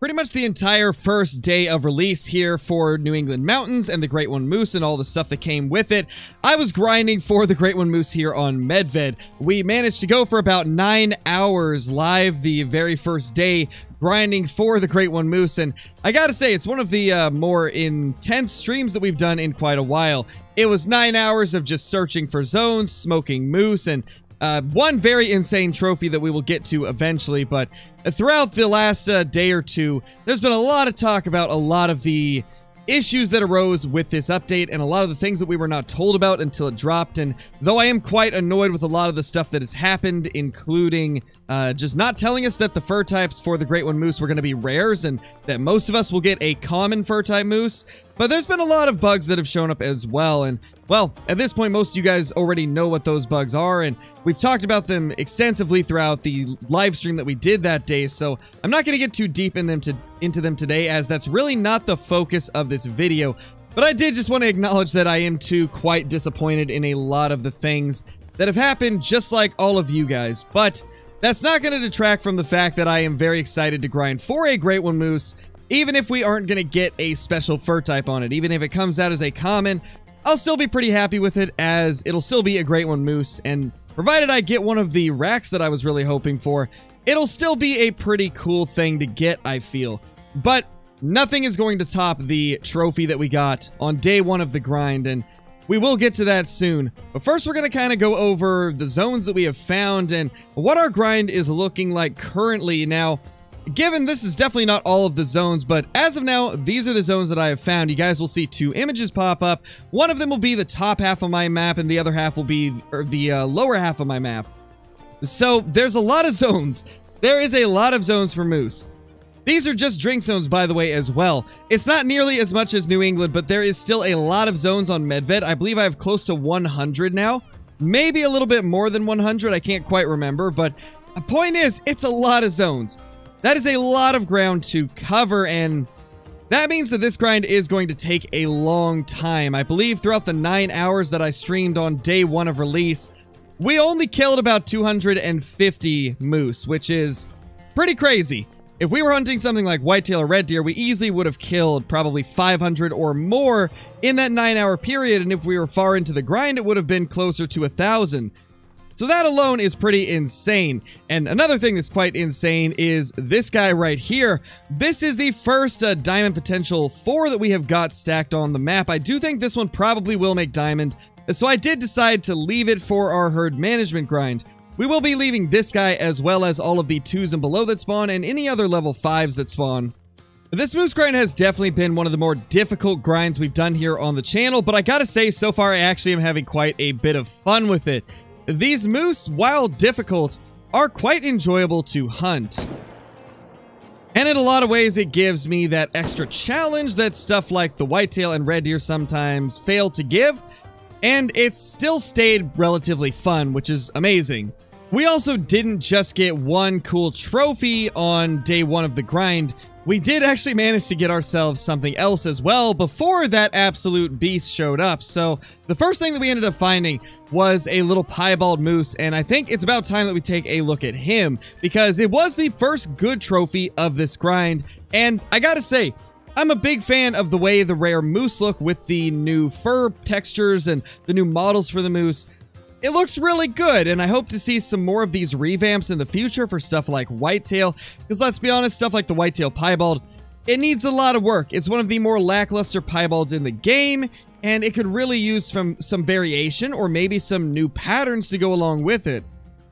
pretty much the entire first day of release here for New England Mountains and the Great One Moose and all the stuff that came with it. I was grinding for the Great One Moose here on Medved. We managed to go for about 9 hours live the very first day, grinding for the Great One Moose, and I gotta say, it's one of the more intense streams that we've done in quite a while. It was 9 hours of just searching for zones, smoking moose, and one very insane trophy that we will get to eventually, but throughout the last day or two, there's been a lot of talk about a lot of the issues that arose with this update and a lot of the things that we were not told about until it dropped. And though I am quite annoyed with a lot of the stuff that has happened, including just not telling us that the fur types for the Great One Moose were going to be rares and that most of us will get a common fur type moose, but there's been a lot of bugs that have shown up as well. And well, at this point, most of you guys already know what those bugs are, and we've talked about them extensively throughout the live stream that we did that day, so I'm not going to get too deep in them into them today, as that's really not the focus of this video. But I did just want to acknowledge that I am too quite disappointed in a lot of the things that have happened, just like all of you guys, but that's not going to detract from the fact that I am very excited to grind for a Great One Moose, even if we aren't going to get a special fur type on it. Even if it comes out as a common, I'll still be pretty happy with it, as it'll still be a Great One Moose, and provided I get one of the racks that I was really hoping for, it'll still be a pretty cool thing to get, I feel. But nothing is going to top the trophy that we got on day one of the grind, and we will get to that soon. But first we're going to kind of go over the zones that we have found and what our grind is looking like currently. Now, given this is definitely not all of the zones, but as of now, these are the zones that I have found. You guys will see two images pop up. One of them will be the top half of my map, and the other half will be the lower half of my map. So there's a lot of zones. There is a lot of zones for moose. These are just drink zones, by the way, as well. It's not nearly as much as New England, but there is still a lot of zones on Medved. I believe I have close to 100 now. Maybe a little bit more than 100. I can't quite remember, but the point is, it's a lot of zones. That is a lot of ground to cover, and that means that this grind is going to take a long time. I believe throughout the 9 hours that I streamed on day one of release, we only killed about 250 moose, which is pretty crazy. If we were hunting something like whitetail or red deer, we easily would have killed probably 500 or more in that 9 hour period, and if we were far into the grind, it would have been closer to 1,000. So that alone is pretty insane. And another thing that's quite insane is this guy right here. This is the first diamond potential 4 that we have got stacked on the map. I do think this one probably will make diamond, so I did decide to leave it for our herd management grind. We will be leaving this guy as well as all of the 2s and below that spawn and any other level 5s that spawn. This moose grind has definitely been one of the more difficult grinds we've done here on the channel, but I gotta say, so far I actually am having quite a bit of fun with it. These moose, while difficult, are quite enjoyable to hunt. And in a lot of ways, it gives me that extra challenge that stuff like the whitetail and red deer sometimes fail to give. And it's still stayed relatively fun, which is amazing. We also didn't just get one cool trophy on day one of the grind. We did actually manage to get ourselves something else as well before that absolute beast showed up. So the first thing that we ended up finding was a little piebald moose, and I think it's about time that we take a look at him, because it was the first good trophy of this grind. And I gotta say, I'm a big fan of the way the rare moose look with the new fur textures and the new models for the moose. It looks really good, and I hope to see some more of these revamps in the future for stuff like whitetail, because let's be honest, stuff like the whitetail piebald, it needs a lot of work. It's one of the more lackluster piebalds in the game, and it could really use some variation or maybe some new patterns to go along with it.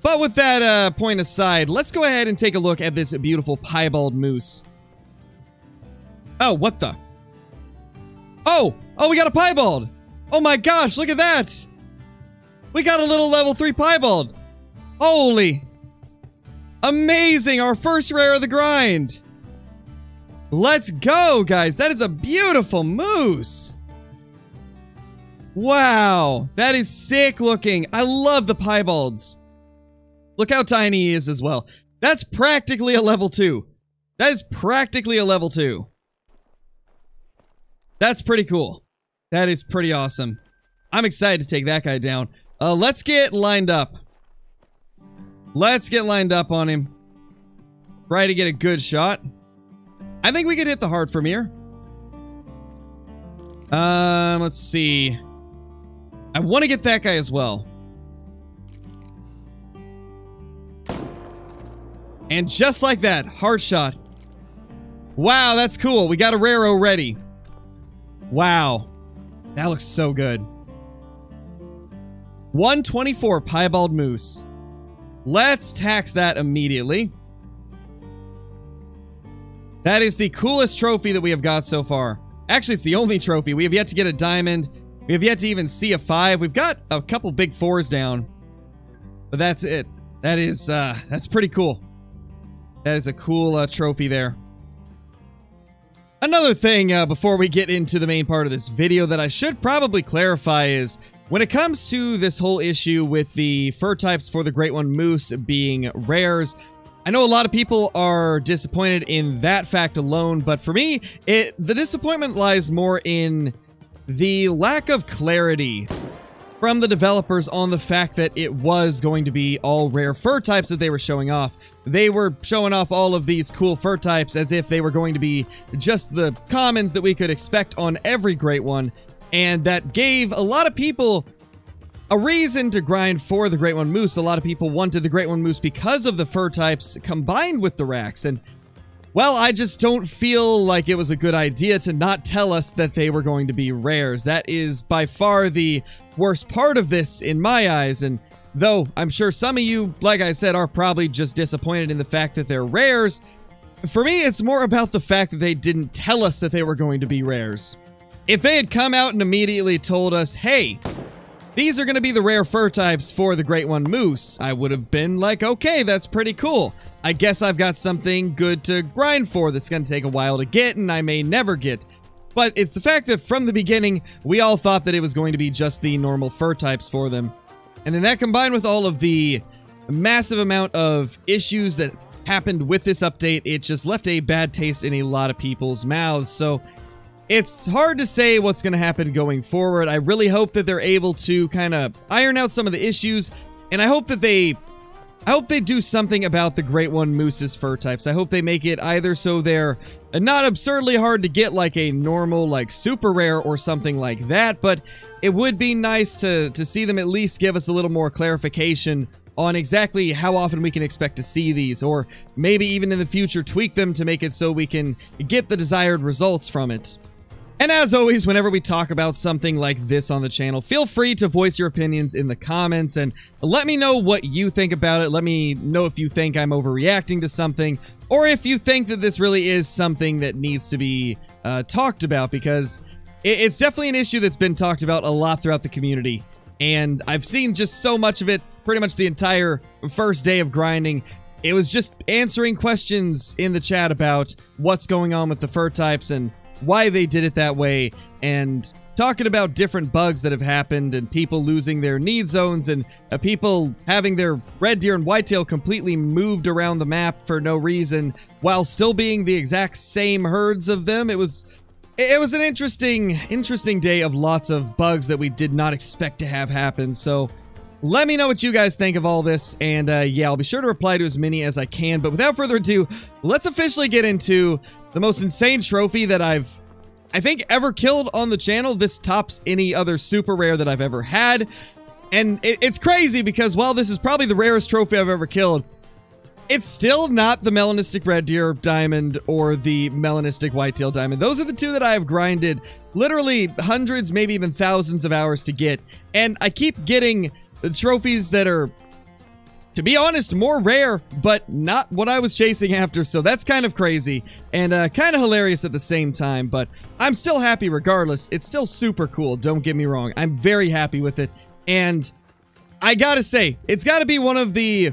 But with that point aside, let's go ahead and take a look at this beautiful piebald moose. Oh, what the? Oh, we got a piebald. Oh my gosh, look at that. We got a little level 3 piebald. Holy. Amazing, our first rare of the grind. Let's go, guys. That is a beautiful moose. Wow, that is sick looking. I love the piebalds. Look how tiny he is as well. That's practically a level 2. That is practically a level 2. That's pretty cool. That is pretty awesome. I'm excited to take that guy down. Let's get lined up. Let's get lined up on him. Try to get a good shot. I think we could hit the hard from here. Let's see. I want to get that guy as well. And just like that, hard shot. Wow, that's cool. We got a rare already. Wow. That looks so good. 124 piebald moose. Let's tax that immediately. That is the coolest trophy that we have got so far. Actually, it's the only trophy. We have yet to get a diamond. We have yet to even see a 5. We've got a couple big 4s down. But that's it. That is, that's pretty cool. That is a cool trophy there. Another thing before we get into the main part of this video that I should probably clarify is when it comes to this whole issue with the fur types for the Great One Moose being rares, I know a lot of people are disappointed in that fact alone, but for me, the disappointment lies more in the lack of clarity from the developers on the fact that it was going to be all rare fur types that they were showing off. They were showing off all of these cool fur types as if they were going to be just the commons that we could expect on every Great One, and that gave a lot of people a reason to grind for the Great One Moose. A lot of people wanted the Great One Moose because of the fur types combined with the racks, and well, I just don't feel like it was a good idea to not tell us that they were going to be rares. That is by far the worst part of this in my eyes, and though I'm sure some of you, like I said, are probably just disappointed in the fact that they're rares, for me it's more about the fact that they didn't tell us that they were going to be rares. If they had come out and immediately told us, hey, these are going to be the rare fur types for the Great One Moose, I would have been like, okay, that's pretty cool. I guess I've got something good to grind for that's going to take a while to get and I may never get. But it's the fact that from the beginning, we all thought that it was going to be just the normal fur types for them. And then that combined with all of the massive amount of issues that happened with this update, it just left a bad taste in a lot of people's mouths. So it's hard to say what's going to happen going forward. I really hope that they're able to kind of iron out some of the issues, and I hope that I hope they do something about the Great One Moose's fur types. I hope they make it either so they're not absurdly hard to get like a normal, like super rare or something like that, but it would be nice to see them at least give us a little more clarification on exactly how often we can expect to see these, or maybe even in the future tweak them to make it so we can get the desired results from it. And as always, whenever we talk about something like this on the channel, feel free to voice your opinions in the comments and let me know what you think about it. Let me know if you think I'm overreacting to something, or if you think that this really is something that needs to be talked about, because it's definitely an issue that's been talked about a lot throughout the community. And I've seen just so much of it pretty much the entire first day of grinding. It was just answering questions in the chat about what's going on with the fur types and why they did it that way, and talking about different bugs that have happened and people losing their need zones and people having their red deer and whitetail completely moved around the map for no reason while still being the exact same herds of them. It was an interesting day of lots of bugs that we did not expect to have happen. So let me know what you guys think of all this, and yeah, I'll be sure to reply to as many as I can. But without further ado, let's officially get into the most insane trophy that I think ever killed on the channel. This tops any other super rare that I've ever had. And it's crazy because while this is probably the rarest trophy I've ever killed, it's still not the Melanistic Red Deer Diamond or the Melanistic Whitetail Diamond. Those are the two that I have grinded literally hundreds, maybe even thousands of hours to get. And I keep getting trophies that are, to be honest, more rare, but not what I was chasing after, so that's kind of crazy and kind of hilarious at the same time, but I'm still happy regardless. It's still super cool, don't get me wrong. I'm very happy with it, and I gotta say, it's gotta be one of the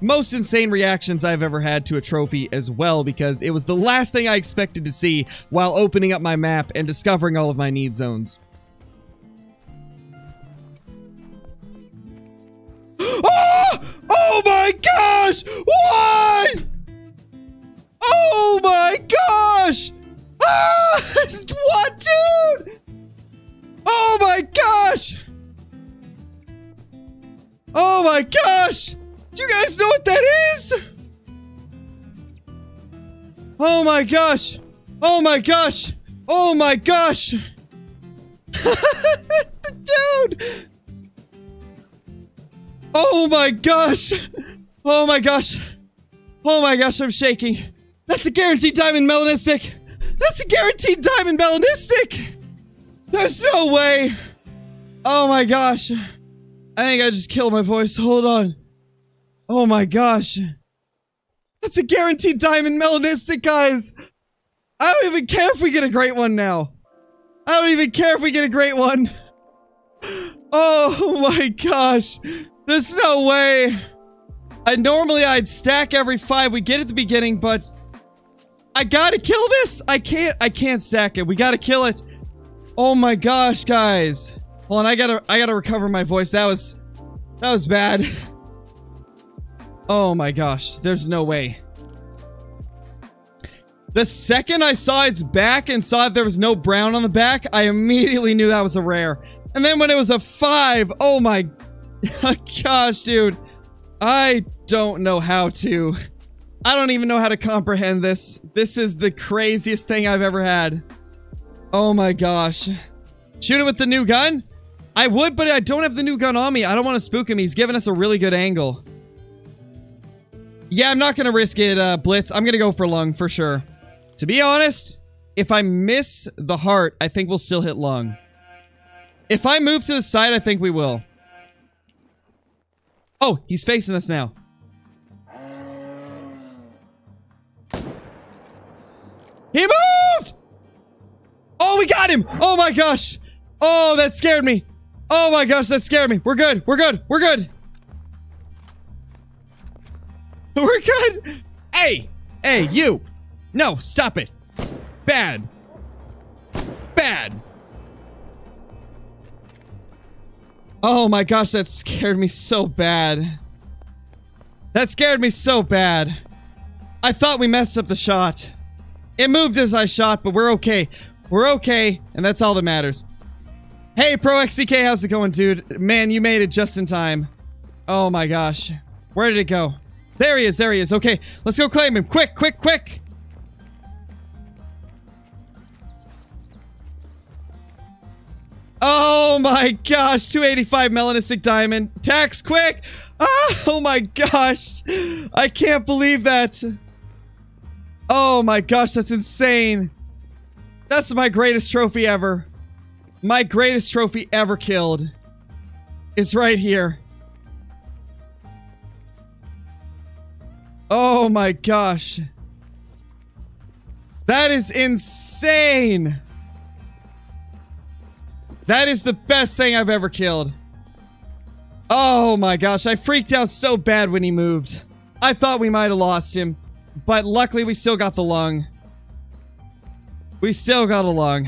most insane reactions I've ever had to a trophy as well, because it was the last thing I expected to see while opening up my map and discovering all of my need zones. Oh my gosh! What? Oh my gosh! Ah! What, dude? Oh my gosh! Oh my gosh! Do you guys know what that is? Oh my gosh! Oh my gosh! Oh my gosh! Dude! Oh my gosh! Oh my gosh! Oh my gosh, I'm shaking. That's a guaranteed diamond melanistic! That's a guaranteed diamond melanistic! There's no way! Oh my gosh. I think I just killed my voice. Hold on. Oh my gosh. That's a guaranteed diamond melanistic, guys! I don't even care if we get a great one now. I don't even care if we get a great one. Oh my gosh. There's no way. Normally I'd stack every 5 we get at the beginning, but I gotta kill this. I can't stack it. We gotta kill it. Oh my gosh, guys. Hold on, I gotta recover my voice. That was bad. Oh my gosh, there's no way. The second I saw its back and saw that there was no brown on the back, I immediately knew that was a rare. And then when it was a 5, oh my gosh, dude. I don't know how to. I don't even know how to comprehend this. This is the craziest thing I've ever had. Oh my gosh. Shoot it with the new gun? I would, but I don't have the new gun on me. I don't want to spook him. He's giving us a really good angle. Yeah, I'm not going to risk it, Blitz. I'm going to go for lung for sure. To be honest, if I miss the heart, I think we'll still hit lung. If I move to the side, I think we will. Oh, he's facing us now. He moved! Oh, we got him! Oh my gosh! Oh, that scared me! Oh my gosh, that scared me! We're good! We're good! We're good! We're good! Hey! Hey, you! No, stop it! Bad! Bad! Oh my gosh, that scared me so bad. That scared me so bad. I thought we messed up the shot. It moved as I shot, but we're okay. We're okay, and that's all that matters. Hey, ProXCK, how's it going, dude? Man, you made it just in time. Oh my gosh. Where did it go? There he is, there he is. Okay, let's go claim him. Quick, quick, quick! Oh my gosh, 285 melanistic diamond. Tax quick! Oh my gosh, I can't believe that. Oh my gosh, that's insane. That's my greatest trophy ever. My greatest trophy ever killed is right here. Oh my gosh. That is insane. That is the best thing I've ever killed. Oh my gosh, I freaked out so bad when he moved. I thought we might have lost him, but luckily we still got the lung. We still got a lung.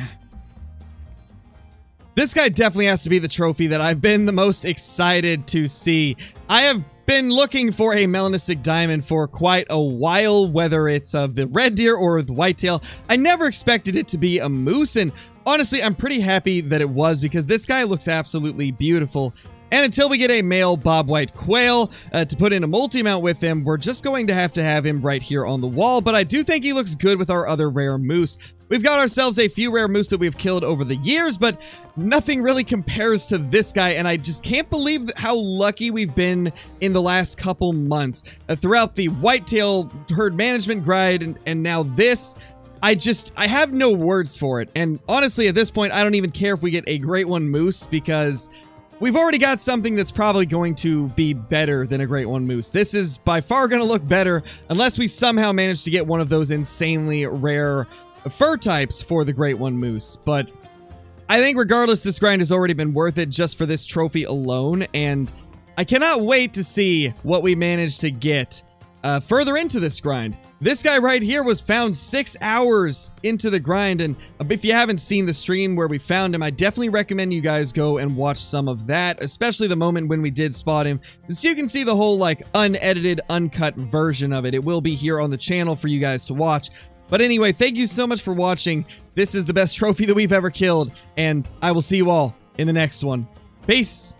This guy definitely has to be the trophy that I've been the most excited to see. I have been looking for a melanistic diamond for quite a while, whether it's of the red deer or the whitetail. I never expected it to be a moose, and honestly, I'm pretty happy that it was because this guy looks absolutely beautiful. And until we get a male bobwhite quail to put in a multi-mount with him, we're just going to have him right here on the wall. But I do think he looks good with our other rare moose. We've got ourselves a few rare moose that we've killed over the years, but nothing really compares to this guy. And I just can't believe how lucky we've been in the last couple months. Throughout the whitetail herd management grind and now this... I have no words for it. And honestly, at this point, I don't even care if we get a Great One Moose because we've already got something that's probably going to be better than a Great One Moose. This is by far going to look better unless we somehow manage to get one of those insanely rare fur types for the Great One Moose. But I think regardless, this grind has already been worth it just for this trophy alone. And I cannot wait to see what we manage to get further into this grind. This guy right here was found 6 hours into the grind, and if you haven't seen the stream where we found him, I definitely recommend you guys go and watch some of that, especially the moment when we did spot him, so you can see the whole, like, unedited, uncut version of it. It will be here on the channel for you guys to watch. But anyway, thank you so much for watching. This is the best trophy that we've ever killed, and I will see you all in the next one. Peace!